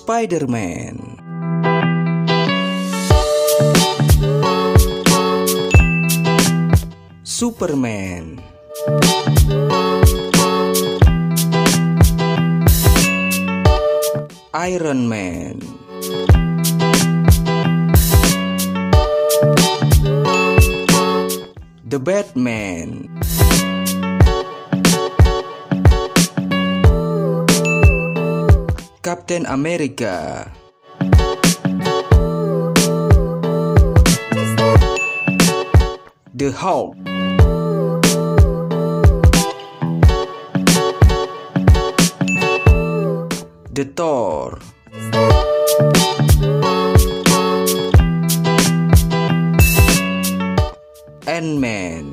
Spider-Man. Superman. Iron Man. The Batman. Captain America. The Hulk. The Thor. Ant-Man.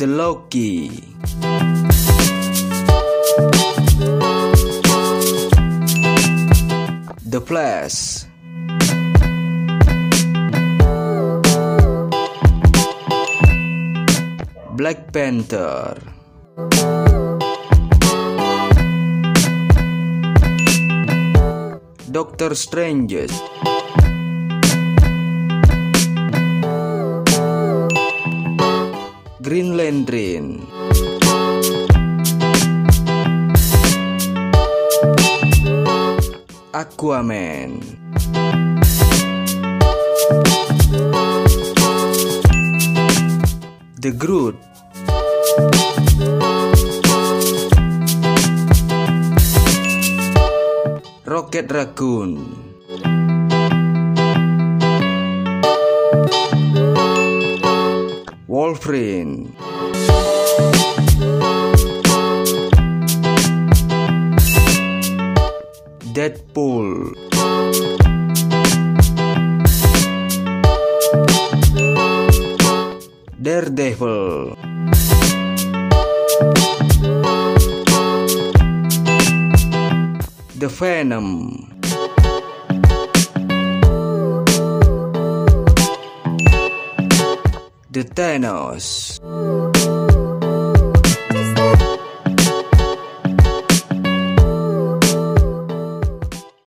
The Loki. The Flash. Black Panther. Doctor Strange. Green Lantern. Aquaman. The Groot. Rocket Raccoon. Wolverine. Deadpool. Daredevil. The Venom. The Thanos.